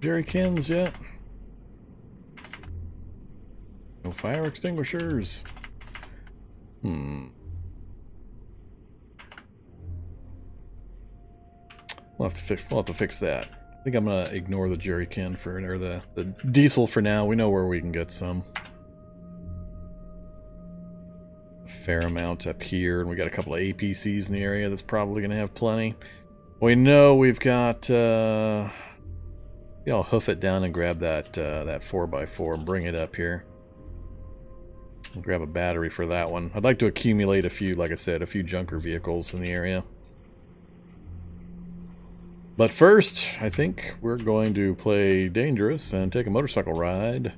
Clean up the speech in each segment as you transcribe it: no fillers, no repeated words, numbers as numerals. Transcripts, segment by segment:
jerry cans yet. No fire extinguishers. We'll have to fix that. I think I'm gonna ignore the jerry can for, or the diesel for now. We know where we can get some. A fair amount up here, and we got a couple of APCs in the area that's probably gonna have plenty. We know we've got yeah, I'll hoof it down and grab that that 4x4 and bring it up here. I'll grab a battery for that one. I'd like to accumulate a few, like I said, a few junker vehicles in the area. But first, I think we're going to play dangerous and take a motorcycle ride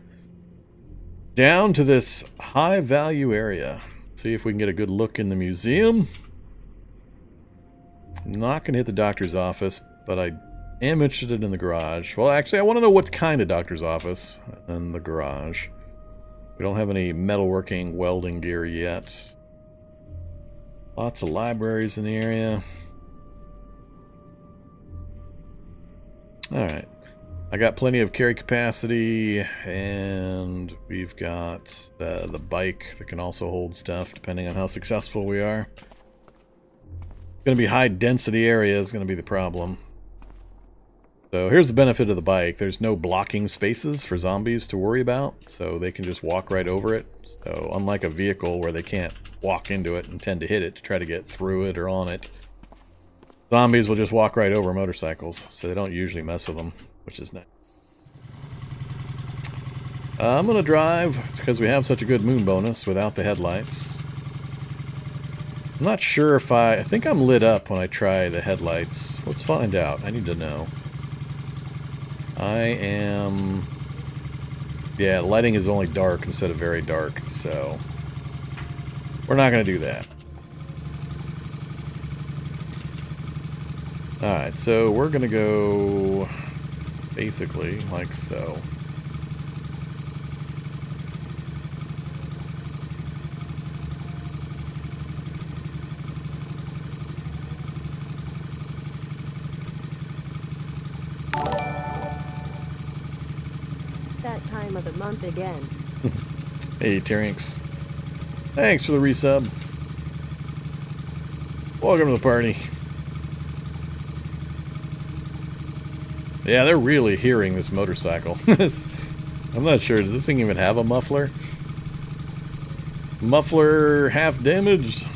down to this high-value area. See if we can get a good look in the museum. I'm not going to hit the doctor's office, but I am interested in the garage. Well, actually, I want to know what kind of doctor's office and the garage. We don't have any metalworking, welding gear yet. Lots of libraries in the area. Alright. I got plenty of carry capacity, and we've got the bike that can also hold stuff, depending on how successful we are. It's going to be high density area is going to be the problem. So here's the benefit of the bike. There's no blocking spaces for zombies to worry about, so they can just walk right over it. So unlike a vehicle where they can't walk into it and tend to hit it to try to get through it or on it, zombies will just walk right over motorcycles, so they don't usually mess with them, which is nice. I'm going to drive. It's because we have such a good moon bonus without the headlights. I'm not sure if I think I'm lit up when I try the headlights. Let's find out. I need to know. I am... yeah, lighting is only dark instead of very dark, so... we're not going to do that. Alright, so we're going to go... basically, like so. Of the month again. Hey, Terinx. Thanks for the resub. Welcome to the party. Yeah, they're really hearing this motorcycle. I'm not sure. Does this thing even have a muffler? Muffler half damaged.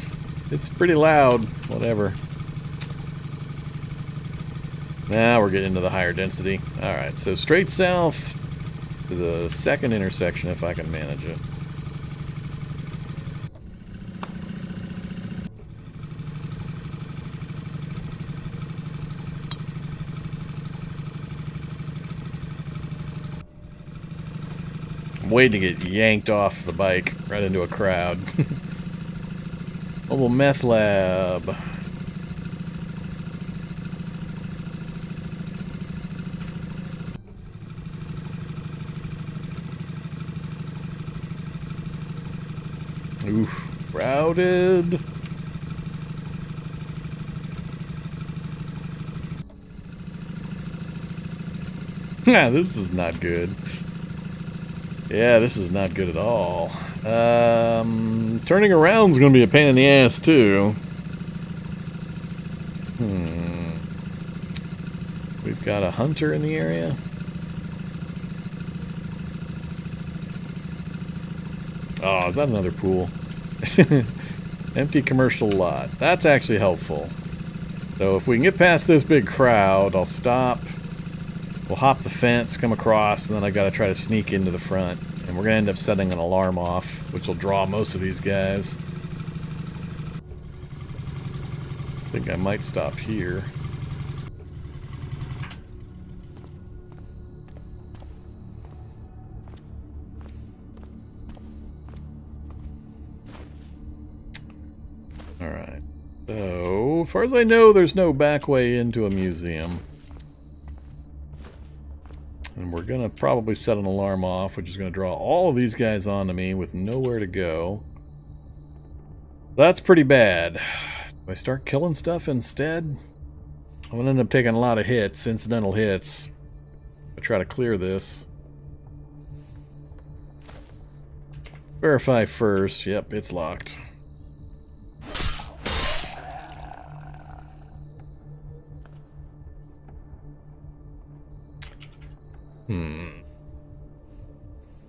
It's pretty loud. Whatever. Now we're getting into the higher density. Alright, so straight south. To the second intersection, if I can manage it. I'm waiting to get yanked off the bike right into a crowd. Mobile meth lab. Oof, crowded. Yeah, this is not good. Yeah, this is not good at all. Turning around is going to be a pain in the ass too. We've got a hunter in the area. Oh, is that another pool? Empty commercial lot. That's actually helpful. So if we can get past this big crowd, I'll stop. We'll hop the fence, come across, and then I've got to try to sneak into the front. And we're going to end up setting an alarm off, which will draw most of these guys. I think I might stop here. So, as far as I know, there's no back way into a museum. And we're going to probably set an alarm off, which is going to draw all of these guys onto me with nowhere to go. That's pretty bad. Do I start killing stuff instead? I'm going to end up taking a lot of hits, incidental hits. I try to clear this. Verify first. Yep, it's locked.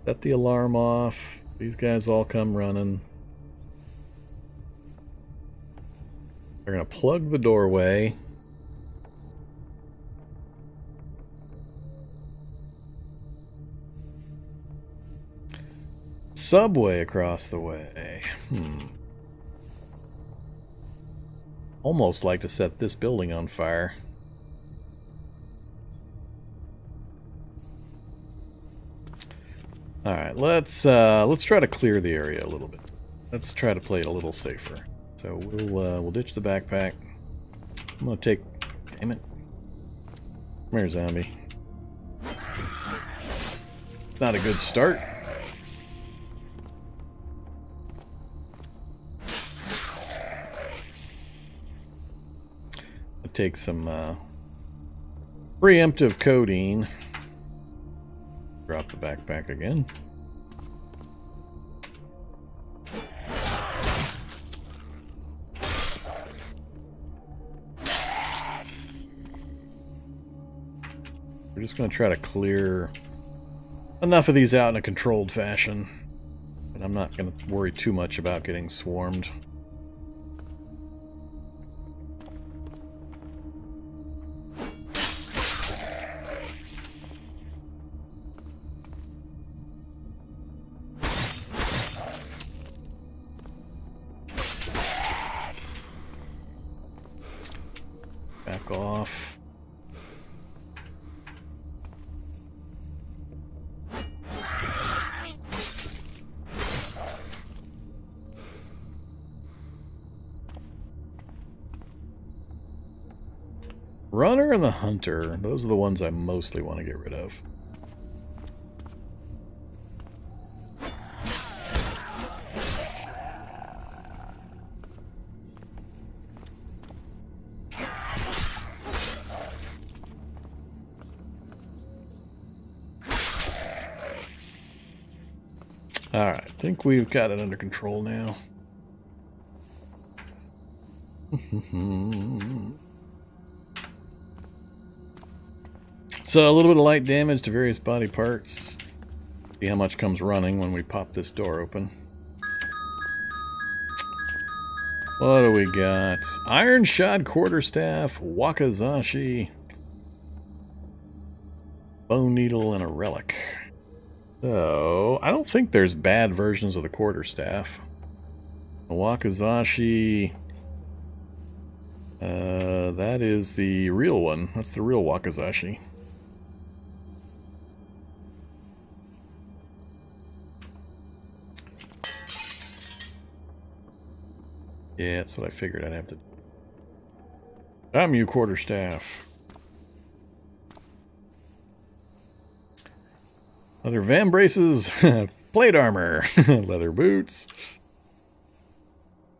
Set the alarm off. These guys all come running. They're gonna plug the doorway. Subway across the way. Almost like to set this building on fire. All right, let's try to clear the area a little bit. Let's try to play it a little safer. So we'll ditch the backpack. I'm gonna take. Damn it! Come here, zombie. Not a good start. I'll take some preemptive codeine. Drop the backpack again. We're just going to try to clear enough of these out in a controlled fashion. And I'm not going to worry too much about getting swarmed. Runner and the hunter, those are the ones I mostly want to get rid of. Alright, I think we've got it under control now. So a little bit of light damage to various body parts. See how much comes running when we pop this door open. What do we got? Iron Shod Quarterstaff, Wakizashi, Bone Needle, and a Relic. So, I don't think there's bad versions of the Quarterstaff. The Wakizashi... that is the real one. That's the real Wakizashi. Yeah, that's what I figured I'd have to do. I'm you, Quarterstaff. Leather van braces, plate armor, leather boots,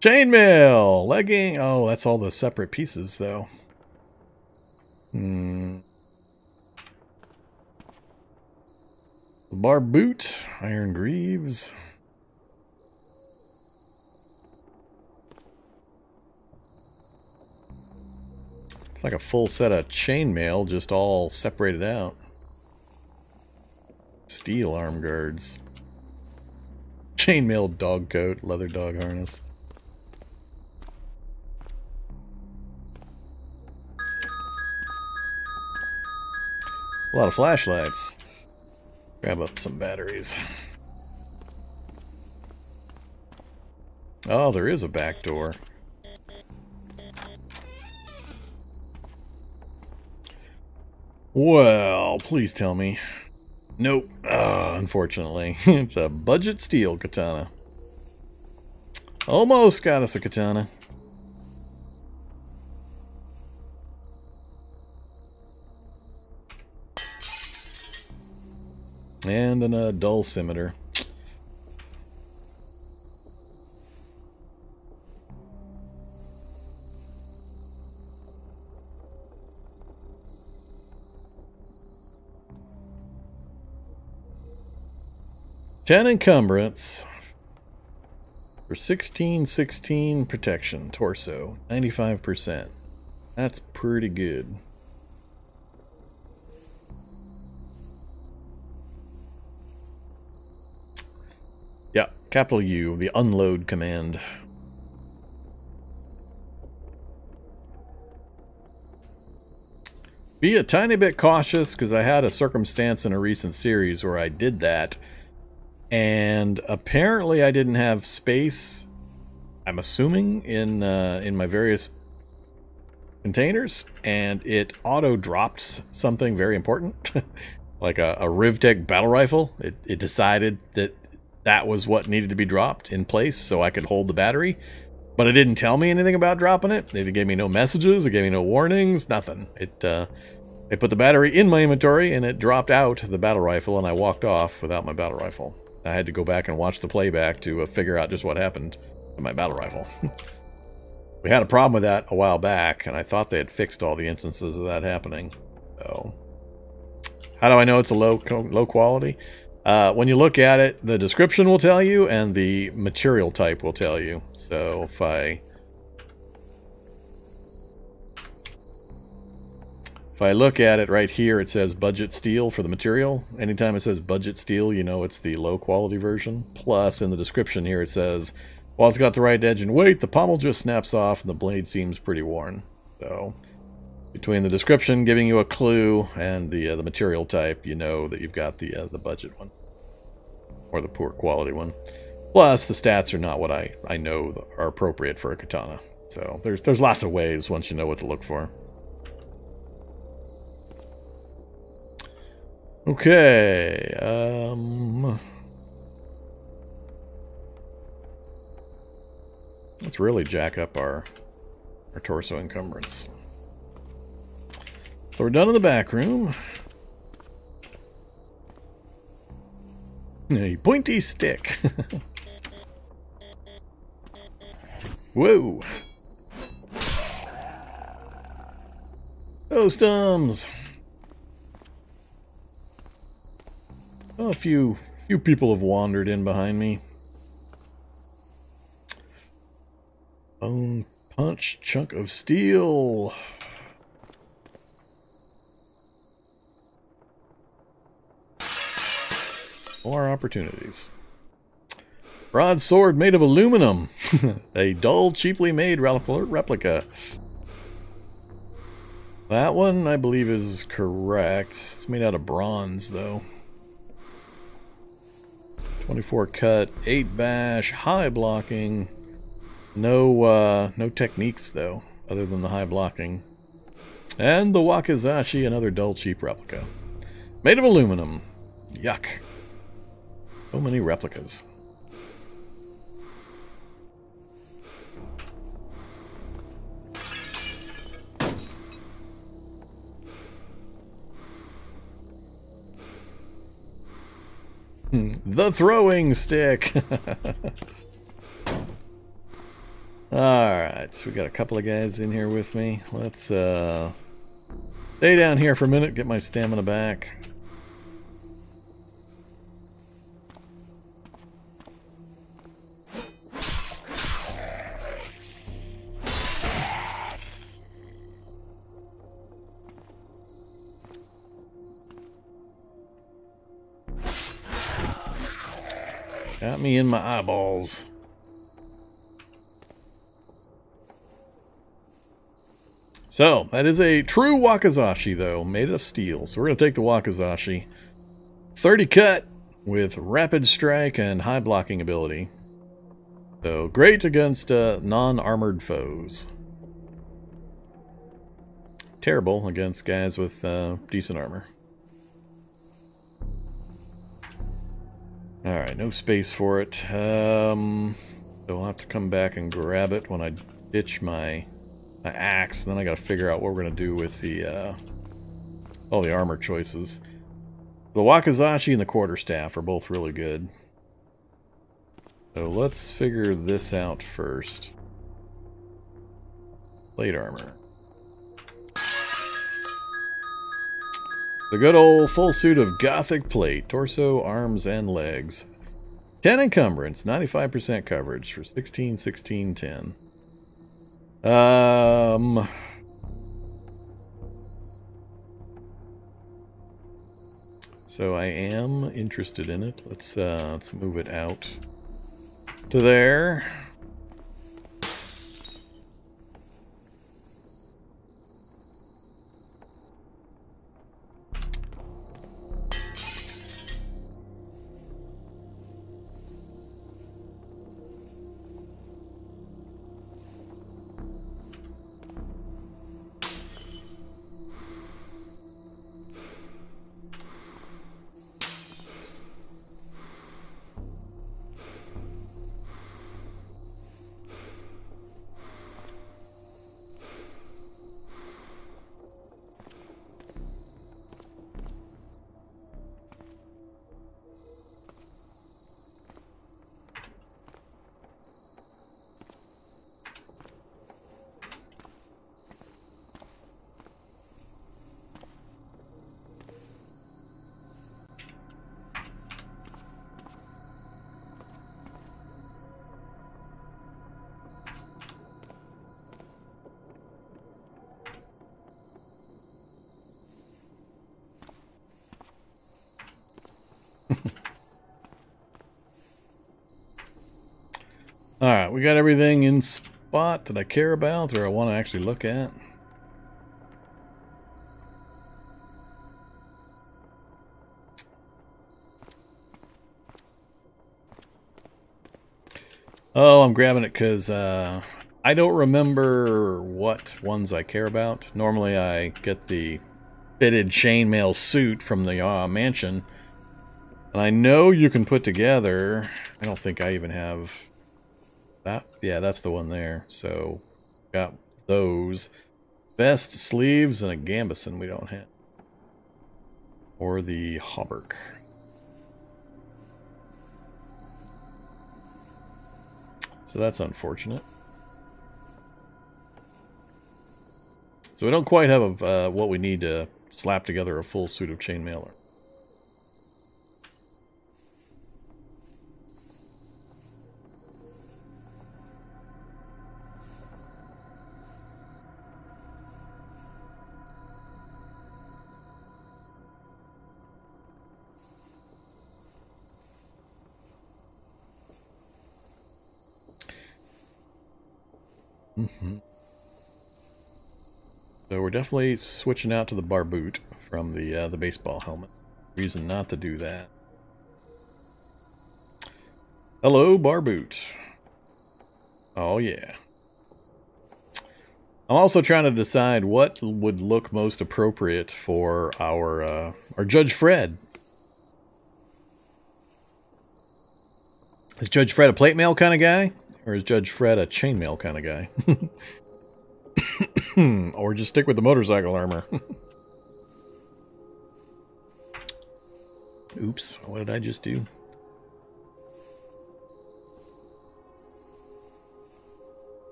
chainmail, legging. Oh, that's all the separate pieces, though. Bar boot, iron greaves. Like a full set of chainmail, just all separated out. Steel arm guards. Chainmail dog coat, leather dog harness. A lot of flashlights. Grab up some batteries. Oh, there is a back door. Well, please tell me. Nope. Unfortunately. It's a budget steel katana. Almost got us a katana. And a dulcimeter. 10 encumbrance for 1616 protection, torso, 95%. That's pretty good. Yeah, capital U, the unload command. Be a tiny bit cautious, because I had a circumstance in a recent series where I did that, and apparently I didn't have space, I'm assuming, in my various containers, and it auto-dropped something very important, like a Rivtek battle rifle. It decided that that was what needed to be dropped in place so I could hold the battery. But it didn't tell me anything about dropping it. It gave me no messages. It gave me no warnings. Nothing. It put the battery in my inventory, and it dropped out the battle rifle, and I walked off without my battle rifle. I had to go back and watch the playback to figure out just what happened to my battle rifle. We had a problem with that a while back, and I thought they had fixed all the instances of that happening. So, how do I know it's a low quality? When you look at it, the description will tell you, and the material type will tell you. So if I look at it right here, it says budget steel for the material. Anytime it says budget steel, you know it's the low quality version. Plus, in the description here, it says, while it's got the right edge and weight, the pommel just snaps off and the blade seems pretty worn. So, between the description giving you a clue and the material type, you know that you've got the budget one. Or the poor quality one. Plus, the stats are not what I know are appropriate for a katana. So, there's lots of ways once you know what to look for. Okay, let's really jack up our torso encumbrance. So we're done in the back room. A pointy stick. Whoa. Those thumbs. Oh, a few people have wandered in behind me. Bone punch, chunk of steel. More opportunities. Broadsword made of aluminum. A dull, cheaply made replica. That one, I believe, is correct. It's made out of bronze, though. 24 cut, 8 bash, high blocking. No techniques, though, other than the high blocking. And the wakizashi, another dull, cheap replica. Made of aluminum. Yuck. So many replicas. The throwing stick. Alright, so we got a couple of guys in here with me. Let's stay down here for a minute, get my stamina back. Got me in my eyeballs. So, that is a true wakizashi, though, made of steel. So we're going to take the wakizashi. 30 cut with rapid strike and high blocking ability. So, great against non-armored foes. Terrible against guys with decent armor. Alright, no space for it. So I'll have to come back and grab it when I ditch my axe. And then I gotta figure out what we're gonna do with the all the armor choices. The wakizashi and the quarterstaff are both really good. So let's figure this out first. Plate armor. The good old full suit of Gothic plate, torso, arms, and legs. 10 encumbrance, 95% coverage for 16, 16, 10. So I am interested in it. Let's move it out to there. Alright, we got everything in spot that I care about or I want to actually look at. Oh, I'm grabbing it because I don't remember what ones I care about. Normally I get the fitted chainmail suit from the mansion. And I know you can put together... I don't think I even have... That, yeah, that's the one there. So, got those. Vest, sleeves, and a gambeson we don't have. Or the hauberk. So that's unfortunate. So we don't quite have what we need to slap together a full suit of chainmail. So we're definitely switching out to the barboot from the baseball helmet. Reason not to do that. Hello, barboot. Oh yeah. I'm also trying to decide what would look most appropriate for our Judge Fred. Is Judge Fred a plate mail kind of guy? Or is Judge Fred a chainmail kind of guy? Or just stick with the motorcycle armor. Oops, what did I just do?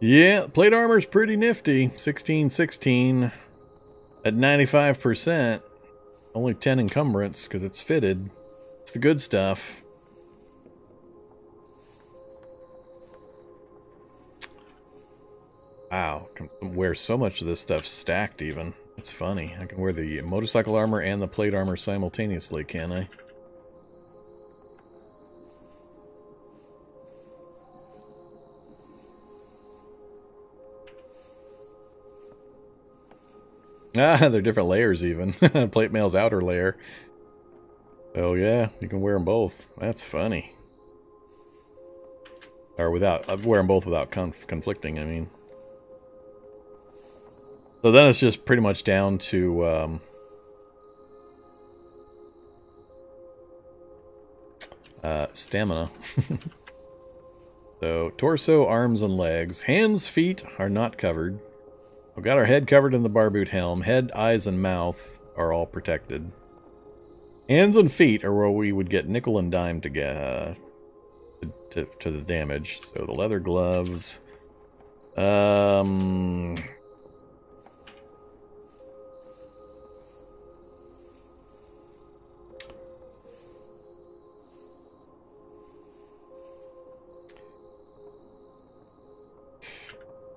Yeah, plate armor's pretty nifty. 16, 16 at 95%. Only 10 encumbrance because it's fitted. It's the good stuff. Wow, I can wear so much of this stuff stacked even. It's funny. I can wear the motorcycle armor and the plate armor simultaneously, can't I? Ah, they're different layers even. Plate mail's outer layer. Oh yeah, you can wear them both. That's funny. Or without, wear them both without conflicting, I mean. So then it's just pretty much down to, stamina. So, torso, arms, and legs. Hands, feet are not covered. We've got our head covered in the barboot helm. Head, eyes, and mouth are all protected. Hands and feet are where we would get nickel and dime to get to the damage. So the leather gloves.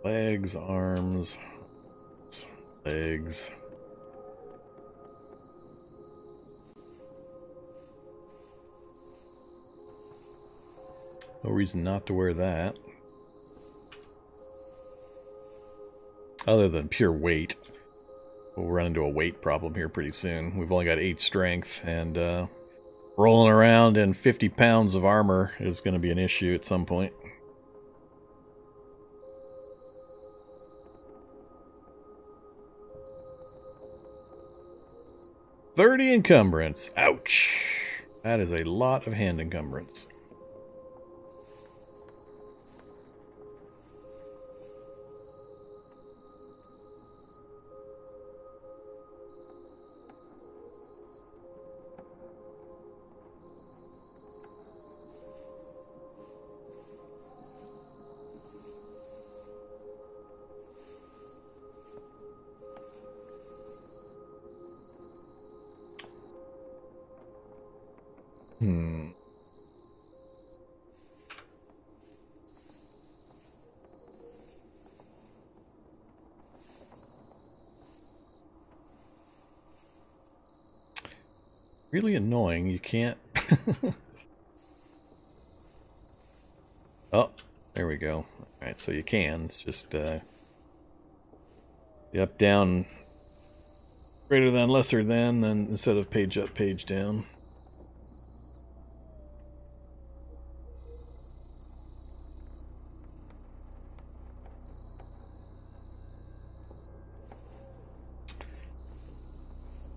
Legs, arms, legs. No reason not to wear that. Other than pure weight. We'll run into a weight problem here pretty soon. We've only got 8 strength, and rolling around in 50 pounds of armor is going to be an issue at some point. $30 encumbrance. Ouch. That is a lot of hand encumbrance. Really annoying, you can't... Oh, there we go. Alright, so you can. It's just the up, down, greater than, lesser than, then instead of page up, page down.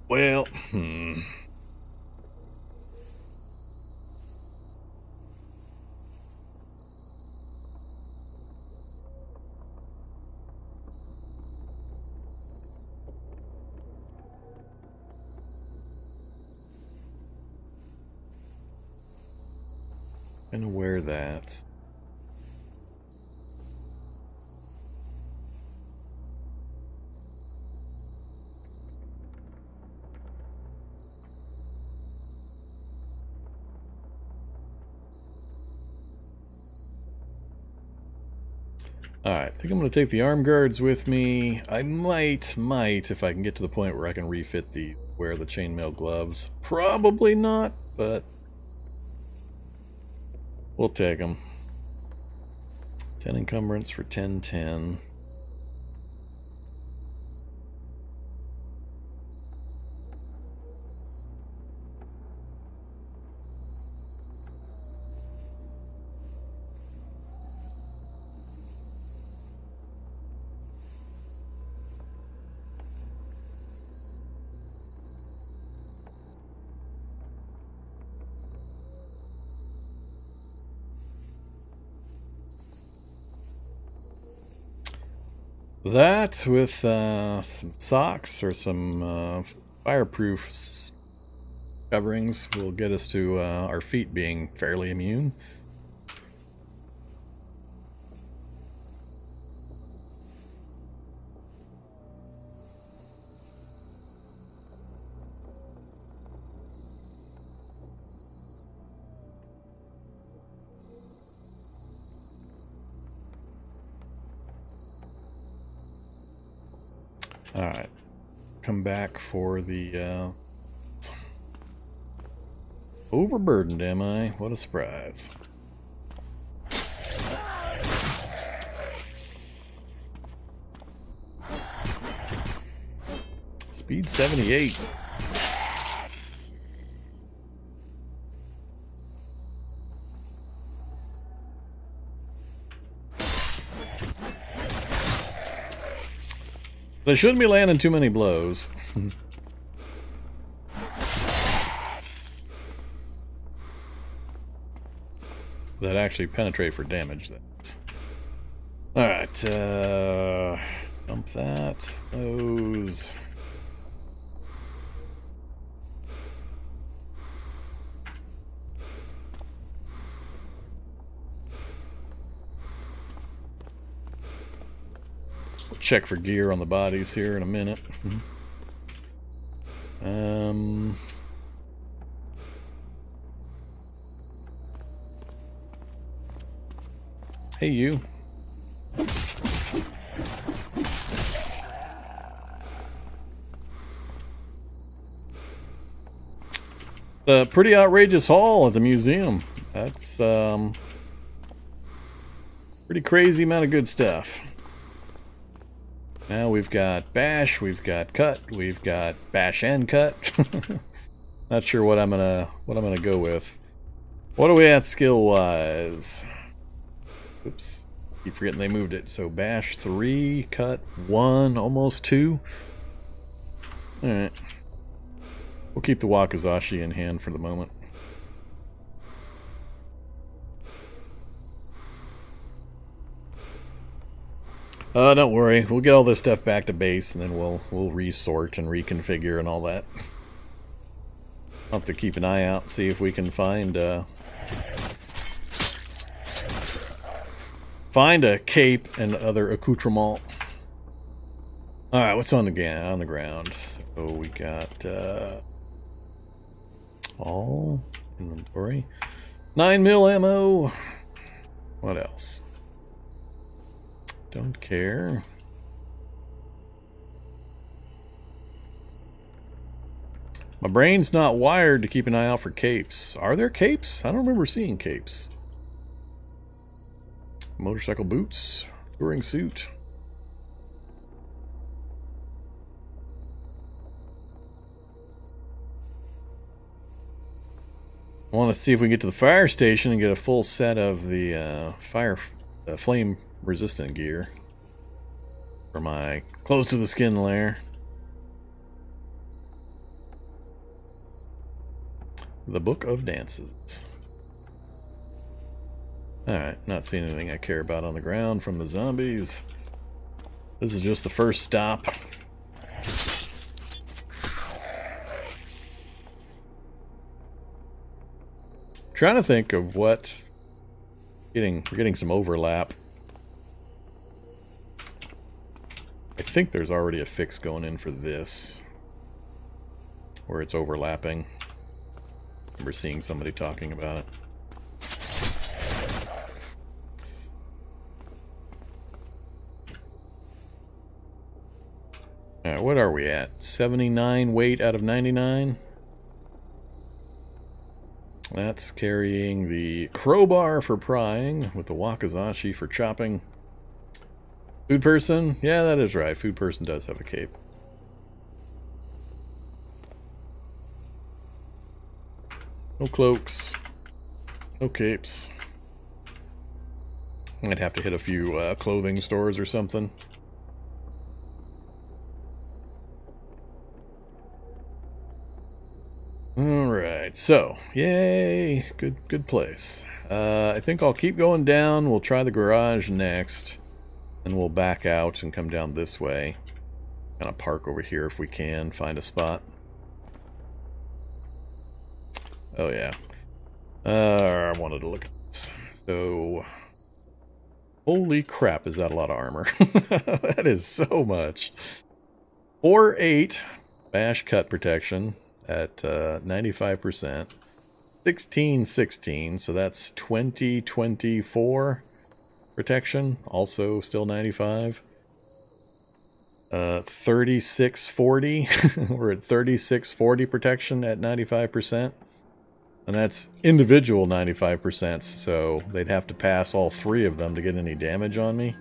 Well, I'm gonna wear that. Alright, I think I'm going to take the arm guards with me. I might, if I can get to the point where I can refit the, wear the chainmail gloves. Probably not, but we'll take them. 10 encumbrance for 10-10. That with some socks or some fireproof coverings will get us to our feet being fairly immune. Alright, come back for the, overburdened, am I? What a surprise. Speed 78. They shouldn't be landing too many blows. That actually penetrate for damage. Alright, dump that. Those. We'll check for gear on the bodies here in a minute. Hey, you. The pretty outrageous haul at the museum. That's pretty crazy amount of good stuff. Now we've got bash, we've got cut, we've got bash and cut. Not sure what I'm gonna go with. What are we at skill wise? Oops, keep forgetting they moved it. So bash 3, cut 1, almost 2. All right. We'll keep the Wakizashi in hand for the moment. Don't worry, we'll get all this stuff back to base, and then we'll resort and reconfigure and all that. I'll have to keep an eye out, see if we can find a cape and other accoutrement. All right, what's on the ground? So we got. All inventory. 9mm ammo. What else? Don't care. My brain's not wired to keep an eye out for capes. Are there capes? I don't remember seeing capes. Motorcycle boots. Touring suit. I want to see if we can get to the fire station and get a full set of the flame resistant gear for my close to the skin layer. The Book of Dances. Alright, not seeing anything I care about on the ground from the zombies. This is just the first stop. Trying to think of what we're getting some overlap. I think there's already a fix going in for this where it's overlapping. I remember seeing somebody talking about it. Alright, what are we at? 79 weight out of 99? That's carrying the crowbar for prying, with the wakizashi for chopping. Food person? Yeah, that is right. Food person does have a cape. No cloaks. No capes. I'd have to hit a few clothing stores or something. Alright, so, yay! Good place. I think I'll keep going down, we'll try the garage next, and we'll back out and come down this way. Kind of park over here if we can, find a spot. Oh yeah. I wanted to look at this. So, holy crap, is that a lot of armor? That is so much. 4-8, bash cut protection. At 95%, 16-16, so that's 20-24 protection, also still 95. 36-40, we're at 36-40 protection at 95%, and that's individual 95%, so they'd have to pass all three of them to get any damage on me.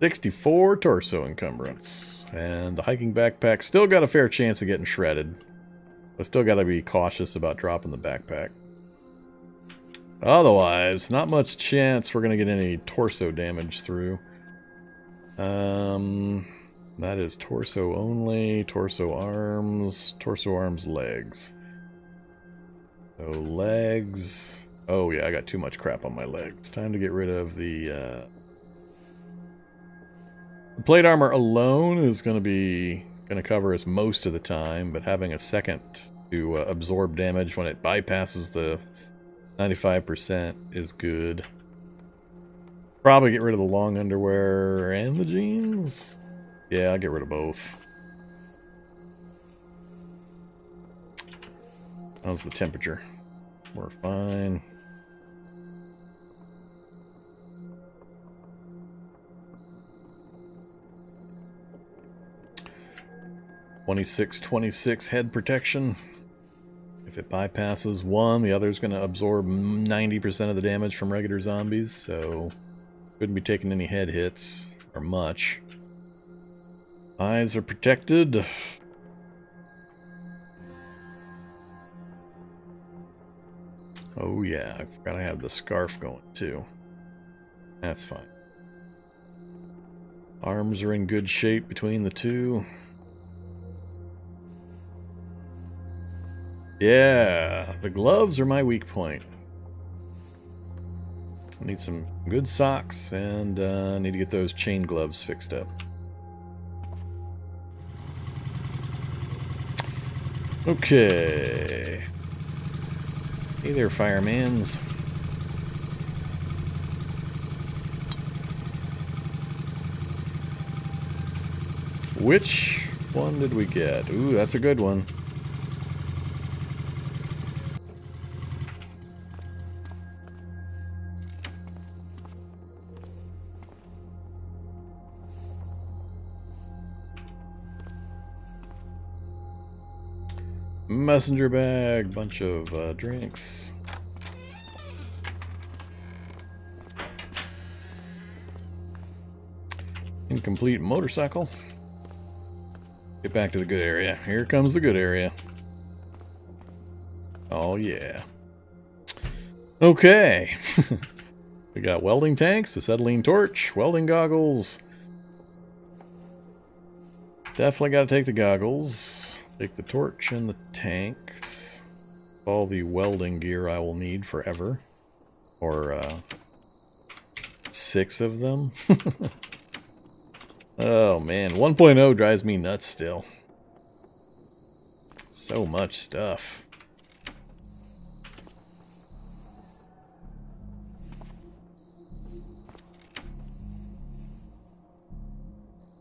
64 torso encumbrance. And the hiking backpack still got a fair chance of getting shredded. But still got to be cautious about dropping the backpack. Otherwise, not much chance we're going to get any torso damage through. That is torso only, torso arms, legs. So legs. Oh yeah, I got too much crap on my legs. Time to get rid of the... plate armor alone is going to cover us most of the time, but having a second to absorb damage when it bypasses the 95% is good. Probably get rid of the long underwear and the jeans. Yeah, I'll get rid of both. How's the temperature? We're fine. '26, '26 head protection. If it bypasses one, the other's going to absorb 90% of the damage from regular zombies, so couldn't be taking any head hits, or much. Eyes are protected. Oh yeah, I forgot I have the scarf going too. That's fine. Arms are in good shape between the two. Yeah, the gloves are my weak point. I need some good socks, and I need to get those chain gloves fixed up. Okay. Hey there, firemans. Which one did we get? Ooh, that's a good one. Messenger bag, bunch of drinks. Incomplete motorcycle. Get back to the good area. Here comes the good area. Oh yeah. Okay. We got welding tanks, acetylene torch, welding goggles. Definitely gotta take the goggles. Take the torch and the tanks. All the welding gear I will need forever. Or, 6 of them. Oh, man. 1.0 drives me nuts still. So much stuff.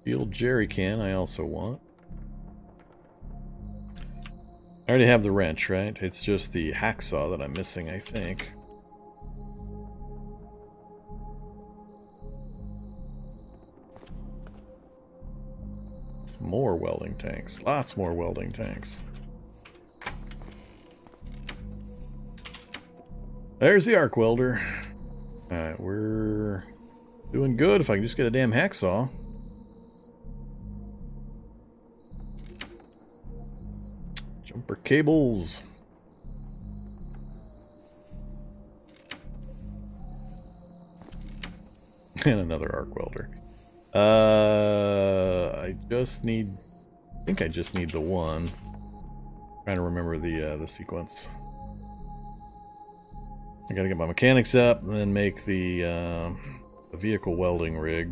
Field jerry can I also want. I already have the wrench, right? It's just the hacksaw that I'm missing, I think. More welding tanks. Lots more welding tanks. There's the arc welder. Alright, we're doing good if I can just get a damn hacksaw. Jumper cables. And another arc welder. I think I just need the one. I'm trying to remember the sequence. I gotta get my mechanics up and then make the vehicle welding rig.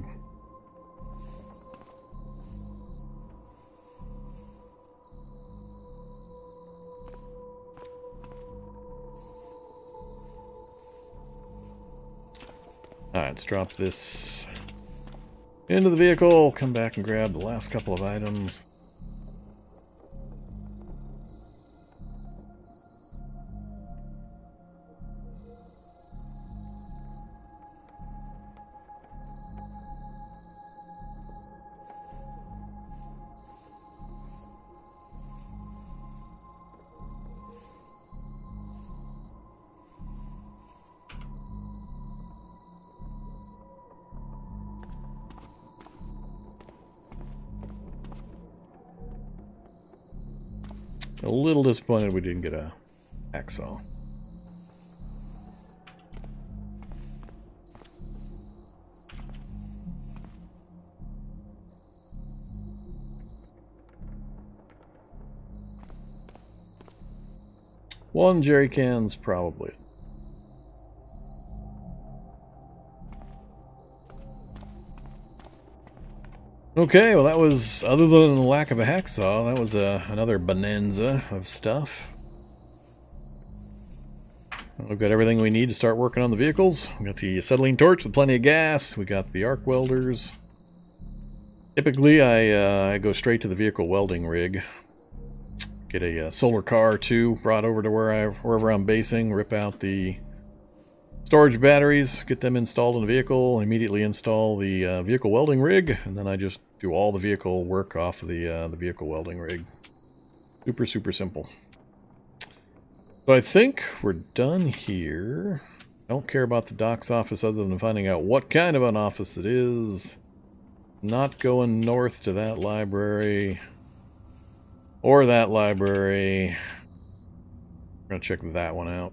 Alright, let's drop this into the vehicle, come back and grab the last couple of items. A little disappointed we didn't get a hacksaw. One jerry can's probably. Okay, well that was, other than the lack of a hacksaw, that was another bonanza of stuff. We've got everything we need to start working on the vehicles. We've got the acetylene torch with plenty of gas. We got the arc welders. Typically, I go straight to the vehicle welding rig. Get a solar car or two brought over to wherever I'm basing. Rip out the storage batteries, get them installed in the vehicle, immediately install the vehicle welding rig, and then I just do all the vehicle work off of the vehicle welding rig. Super, super simple. So I think we're done here. I don't care about the doc's office other than finding out what kind of an office it is. Not going north to that library or that library. We're gonna check that one out.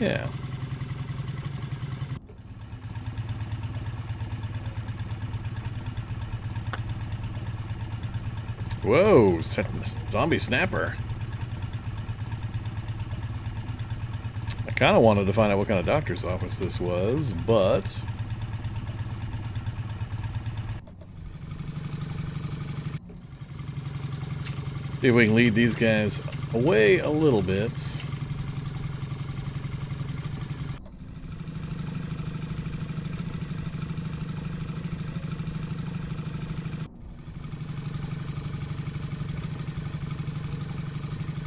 Yeah. Whoa, zombie snapper. I kind of wanted to find out what kind of doctor's office this was, but... see if we can lead these guys away a little bit.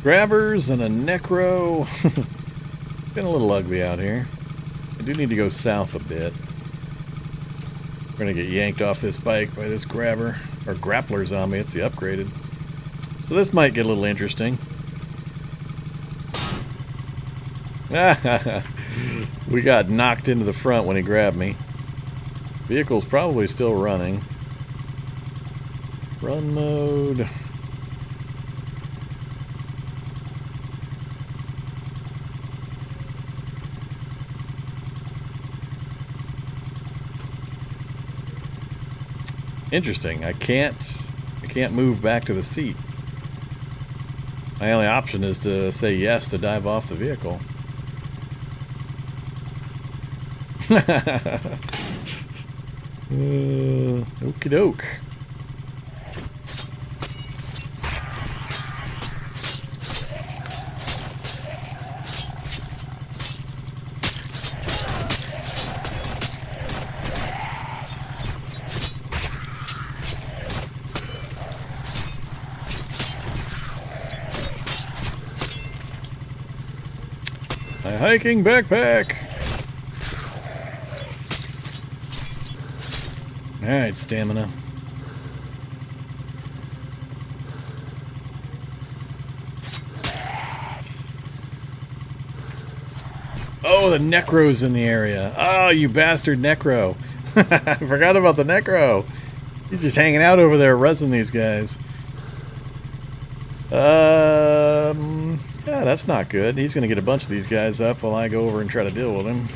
Grabbers and a necro. Been a little ugly out here. I do need to go south a bit. We're gonna get yanked off this bike by this grabber or grappler zombie. It's the upgraded. So this might get a little interesting. We got knocked into the front when he grabbed me. Vehicle's probably still running. Run mode. Interesting. I can't move back to the seat. My only option is to say yes to dive off the vehicle. Okie doke. Hiking backpack. All right, stamina. Oh, the necro's in the area. Oh, you bastard necro. I forgot about the necro. He's just hanging out over there, rezzing these guys. Yeah, that's not good. He's going to get a bunch of these guys up while I go over and try to deal with him.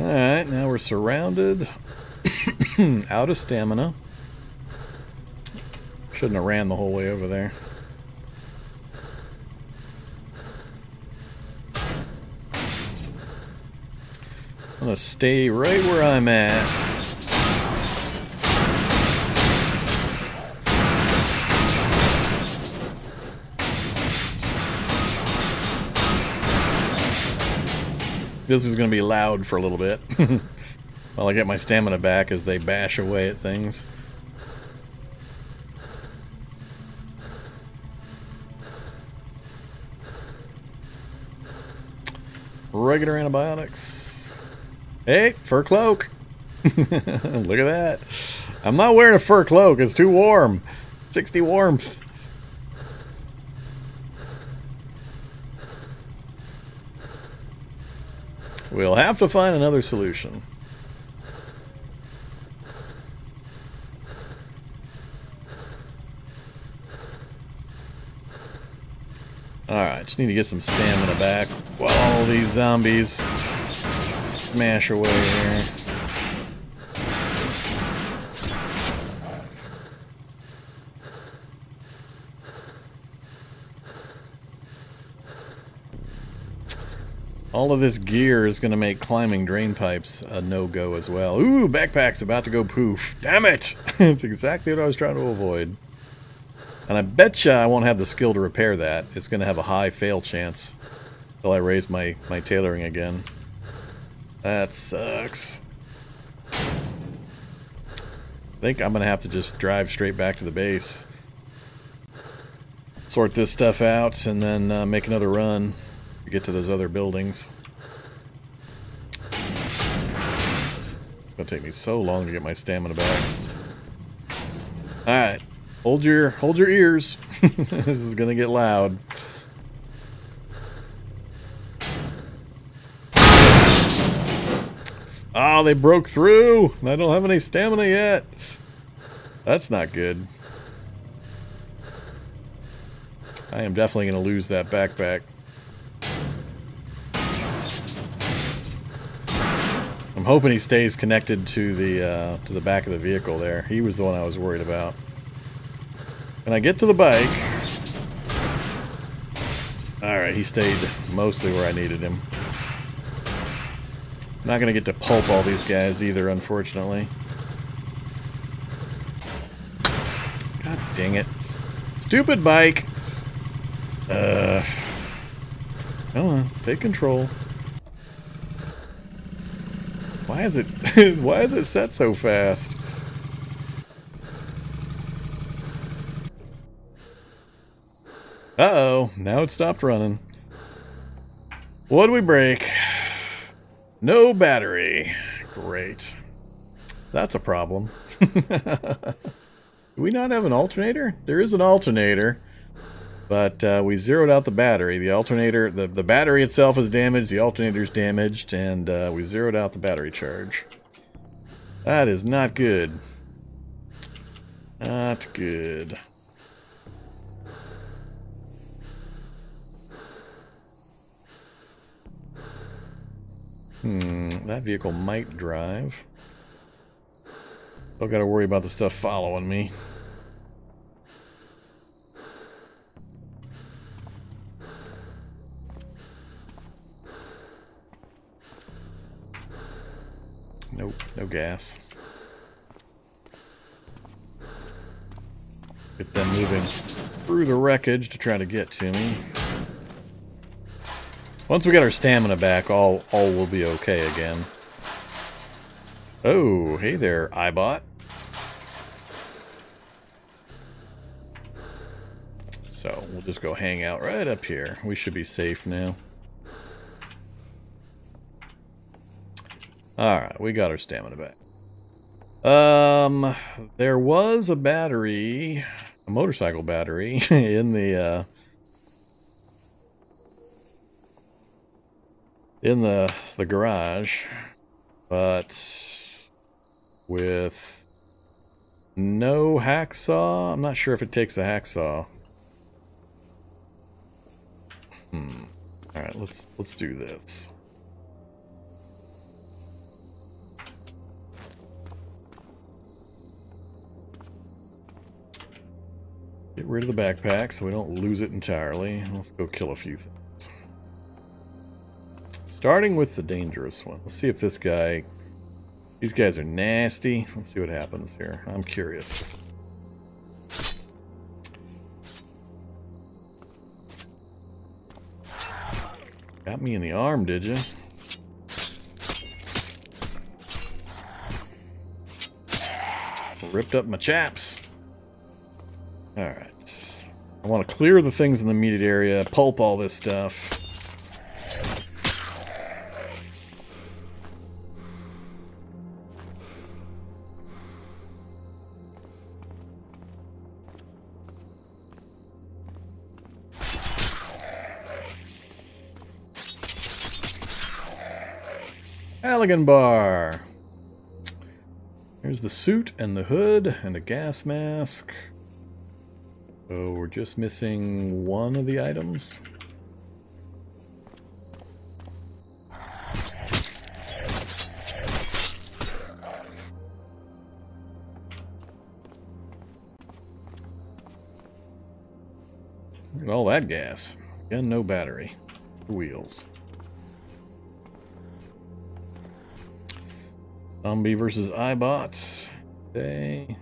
Alright, now we're surrounded. Out of stamina. Shouldn't have ran the whole way over there. I'm going to stay right where I'm at. This is going to be loud for a little bit while I get my stamina back as they bash away at things. Regular antibiotics. Hey, fur cloak. Look at that. I'm not wearing a fur cloak. It's too warm. 60 warmth. We'll have to find another solution. just need to get some stamina back while all these zombies smash away here. All of this gear is going to make climbing drain pipes a no-go as well. Ooh, backpack's about to go poof. Damn it! That's exactly what I was trying to avoid. And I betcha I won't have the skill to repair that. It's going to have a high fail chance until I raise my tailoring again. That sucks. I think I'm going to have to just drive straight back to the base. Sort this stuff out and then make another run. Get to those other buildings. It's gonna take me so long to get my stamina back. Alright. Hold your ears. This is gonna get loud. Ah, they broke through! I don't have any stamina yet. That's not good. I am definitely gonna lose that backpack. I'm hoping he stays connected to the back of the vehicle there. He was the one I was worried about. When I get to the bike... Alright, he stayed mostly where I needed him. Not gonna get to pulp all these guys either, unfortunately. God dang it. Stupid bike! Come on, take control. Why is it set so fast? Uh-oh, now it stopped running. What'd we break? No battery. Great. That's a problem. Do we not have an alternator? There is an alternator. But we zeroed out the battery. The alternator, the battery itself is damaged, the alternator's damaged, and we zeroed out the battery charge. That is not good. Not good. That vehicle might drive. Still gotta worry about the stuff following me. Nope, no gas. Get them moving through the wreckage to try to get to me. Once we get our stamina back, all will be okay again. Oh, hey there, iBot. So, we'll just go hang out right up here. We should be safe now. Alright, we got our stamina back. There was a battery, a motorcycle battery, in the garage, but with no hacksaw. I'm not sure if it takes a hacksaw. Alright, let's do this. Get rid of the backpack so we don't lose it entirely. Let's go kill a few things. Starting with the dangerous one. Let's see if this guy... These guys are nasty. Let's see what happens here. I'm curious. Got me in the arm, did you? Ripped up my chaps. Alright. I want to clear the things in the immediate area, pulp all this stuff. Halligan bar! Here's the suit and the hood and the gas mask. So we're just missing one of the items. all that gas. Gun, no battery. Wheels. Zombie versus iBot. Okay.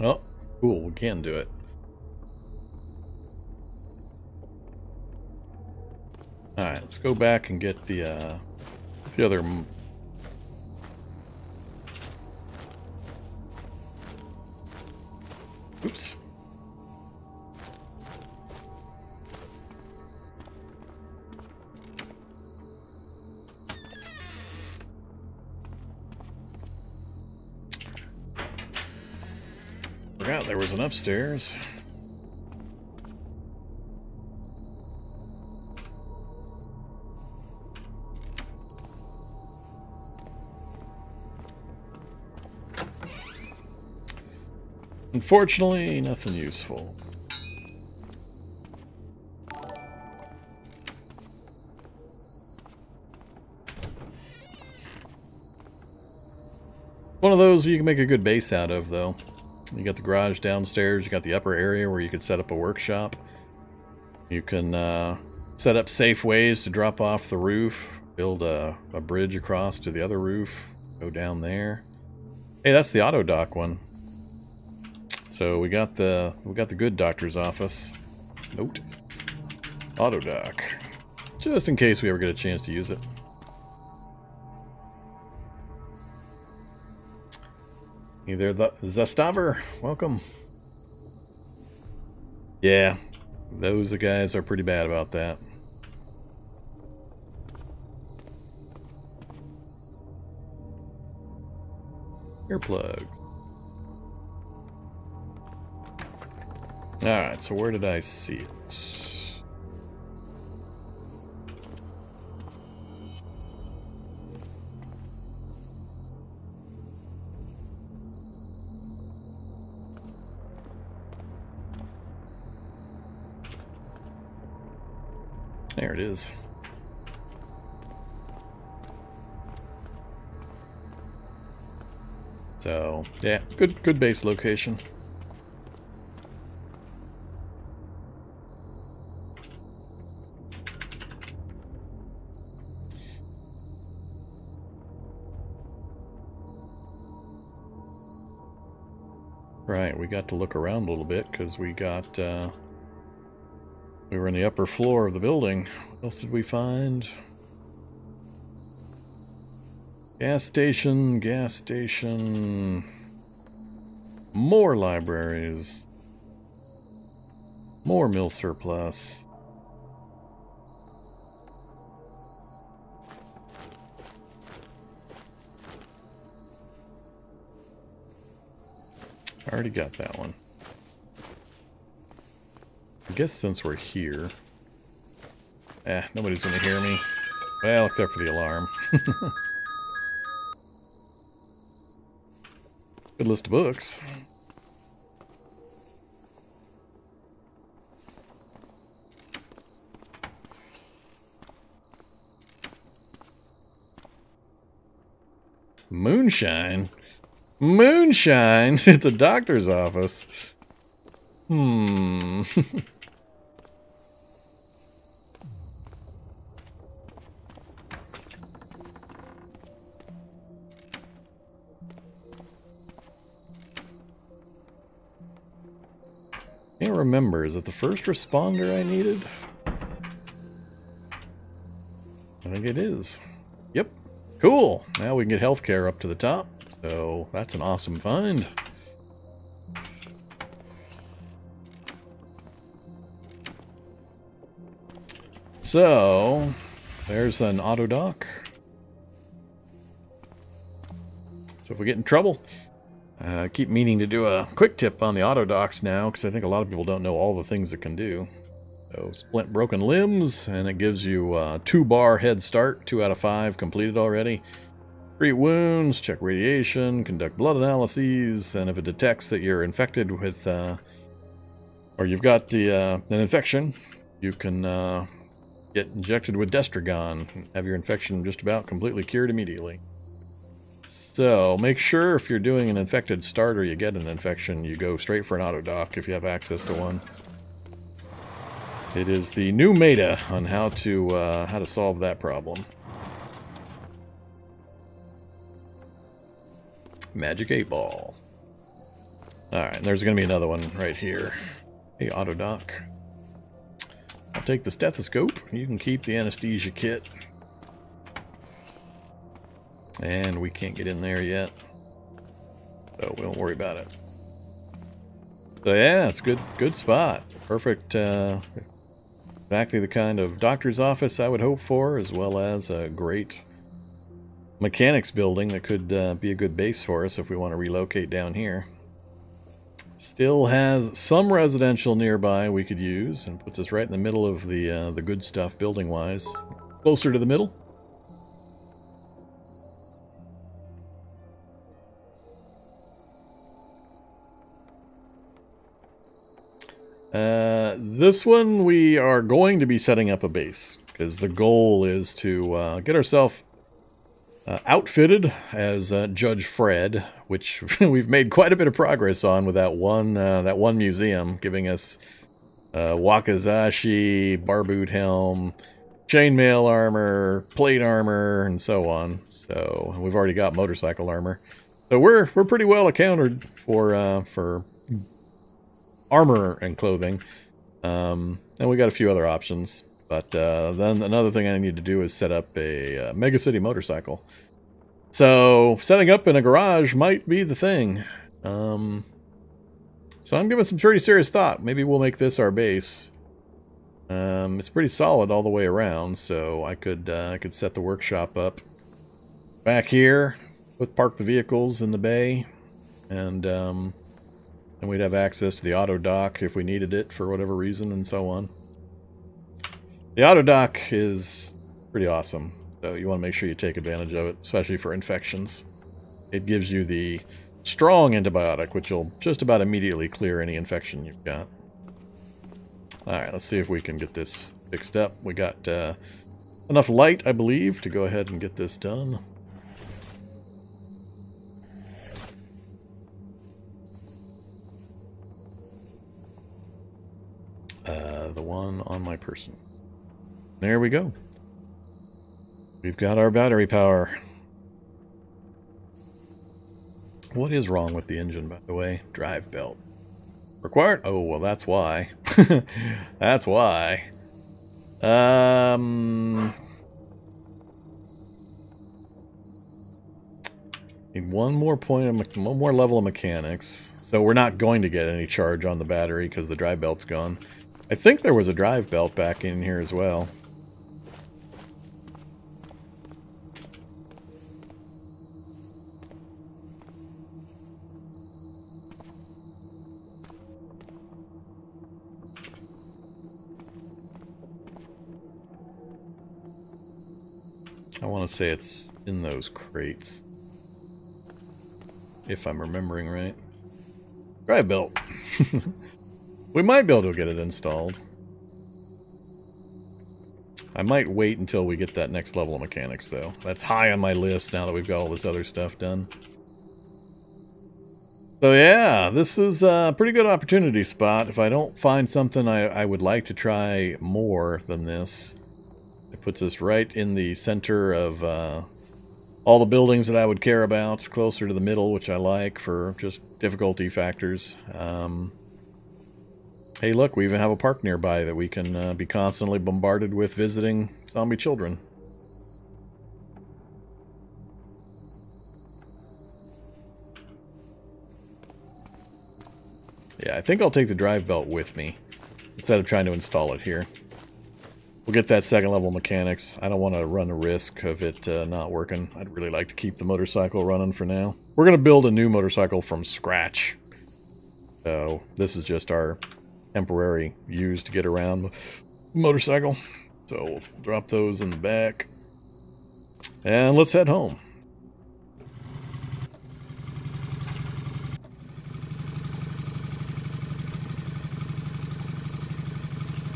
Oh, cool, we can do it. Alright, let's go back and get the other... Oops. Forgot there was an upstairs. Unfortunately, nothing useful. One of those you can make a good base out of, though. You got the garage downstairs, you got the upper area where you could set up a workshop. You can set up safe ways to drop off the roof, build a bridge across to the other roof, go down there. Hey, that's the auto doc one. So we got the good doctor's office. Note. Auto doc. Just in case we ever get a chance to use it. Hey there, the Zastaver. Welcome. Yeah, those guys are pretty bad about that. Earplugs. Alright, so where did I see it? There it is. So, yeah, good base location. Right, we got to look around a little bit because we got we were in the upper floor of the building. What else did we find? Gas station, gas station. More libraries. More mill surplus. I already got that one. I guess since we're here... Eh, nobody's gonna hear me. Well, except for the alarm. Good list of books. Moonshine? Moonshine at the doctor's office? Hmm... Can't remember. Is it the first responder I needed? I think it is. Yep. Cool. Now we can get healthcare up to the top. So that's an awesome find. So there's an auto dock. So if we get in trouble, I keep meaning to do a quick tip on the auto docks now, because I think a lot of people don't know all the things it can do. So splint broken limbs, and it gives you a 2-bar head start, 2 out of 5 completed already. Treat wounds, check radiation, conduct blood analyses, and if it detects that you're infected with, or you've got the, an infection, you can get injected with Destragon and have your infection just about completely cured immediately. So make sure if you're doing an infected start or you get an infection, you go straight for an auto doc if you have access to one. It is the new meta on how to solve that problem. Magic 8 Ball. Alright, and there's going to be another one right here. Hey, Autodoc. I'll take the stethoscope. You can keep the anesthesia kit. And we can't get in there yet, so we don't worry about it. So yeah, it's good spot. Perfect, exactly the kind of doctor's office I would hope for, as well as a great mechanics building that could be a good base for us if we want to relocate down here. Still has some residential nearby we could use, and puts us right in the middle of the good stuff building wise, closer to the middle. This one we are going to be setting up a base, because the goal is to get ourselves outfitted as Judge Dredd, which we've made quite a bit of progress on with that one museum giving us wakizashi, barboot helm, chainmail armor, plate armor, and so on. So we've already got motorcycle armor, so we're pretty well accounted for armor and clothing. And we got a few other options. But then another thing I need to do is set up a Mega City motorcycle. So setting up in a garage might be the thing. So I'm giving some pretty serious thought. Maybe we'll make this our base. It's pretty solid all the way around, so I could set the workshop up back here, park the vehicles in the bay, and we'd have access to the auto dock if we needed it for whatever reason, and so on. The auto dock is pretty awesome, so you want to make sure you take advantage of it, especially for infections. It gives you the strong antibiotic, which will just about immediately clear any infection you've got. Alright, let's see if we can get this fixed up. We got enough light, I believe, to go ahead and get this done. The one on my person. There we go. We've got our battery power. What is wrong with the engine, by the way? Drive belt. Required? Oh, well, that's why. That's why. Need one more level of mechanics. So we're not going to get any charge on the battery because the drive belt's gone. I think there was a drive belt back in here as well. I want to say it's in those crates, if I'm remembering right. Drive belt. We might be able to get it installed. I might wait until we get that next level of mechanics, though. That's high on my list now that we've got all this other stuff done. So yeah, this is a pretty good opportunity spot. If I don't find something I would like to try more than this, it puts us right in the center of all the buildings that I would care about, closer to the middle, which I like for just difficulty factors. Hey, look, we even have a park nearby that we can be constantly bombarded with visiting zombie children. Yeah, I think I'll take the drive belt with me instead of trying to install it here. We'll get that second level mechanics. I don't want to run the risk of it not working. I'd really like to keep the motorcycle running for now. We're going to build a new motorcycle from scratch. So this is just our temporary use to get around the motorcycle. So we'll drop those in the back. And let's head home.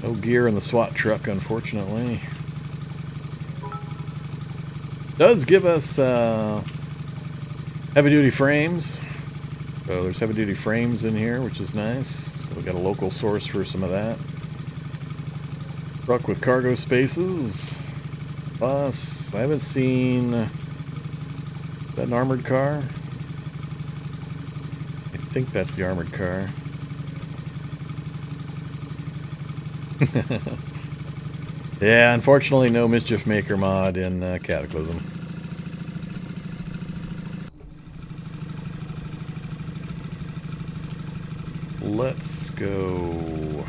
No gear in the SWAT truck, unfortunately. Does give us heavy-duty frames. So there's heavy-duty frames in here, which is nice. So we got a local source for some of that. Truck with cargo spaces. Bus. I haven't seen that an armored car. I think that's the armored car. Yeah, unfortunately no Mischief Maker mod in Cataclysm. Let's go...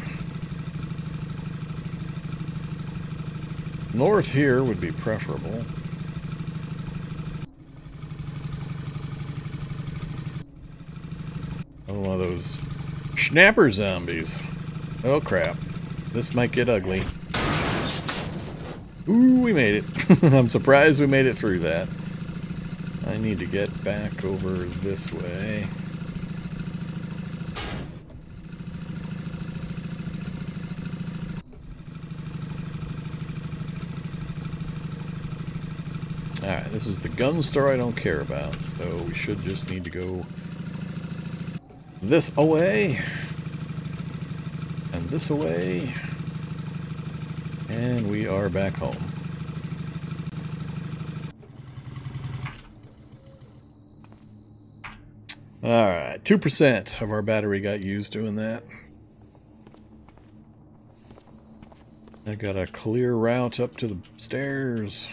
north here would be preferable. Another one of those schnapper zombies. Oh crap. This might get ugly. Ooh, we made it. I'm surprised we made it through that. I need to get back over this way. Alright, this is the gun store I don't care about, so we should just need to go this away. And this away. And we are back home. Alright, 2% of our battery got used doing that. I got a clear route up to the stairs.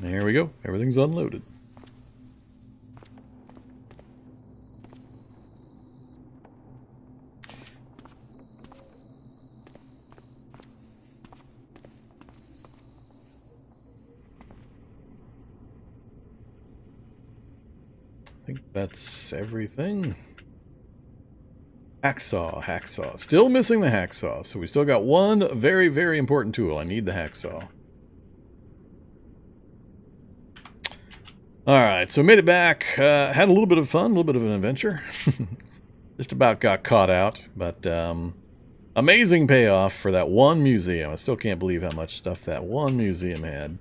There we go. Everything's unloaded. I think that's everything. Hacksaw, hacksaw. Still missing the hacksaw, so we still got one very, very important tool. I need the hacksaw. Alright, so made it back, had a little bit of fun, a little bit of an adventure. Just about got caught out, but amazing payoff for that one museum. I still can't believe how much stuff that one museum had.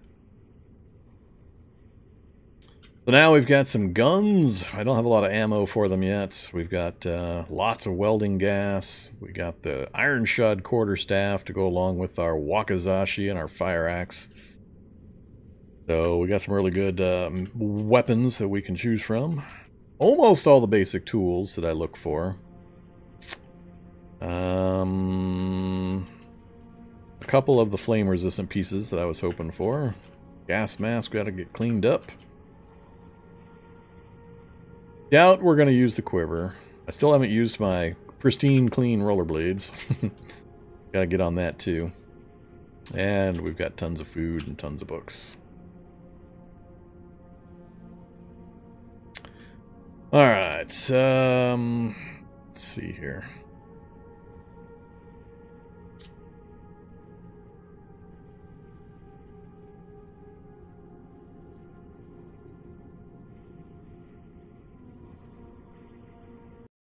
So now we've got some guns. I don't have a lot of ammo for them yet. We've got lots of welding gas. We got the iron shod quarterstaff to go along with our wakizashi and our fire axe. So we got some really good weapons that we can choose from. Almost all the basic tools that I look for. A couple of the flame-resistant pieces that I was hoping for. Gas mask, gotta get cleaned up. Doubt we're gonna use the quiver. I still haven't used my pristine, clean rollerblades. Gotta get on that too. And we've got tons of food and tons of books. All right, let's see here.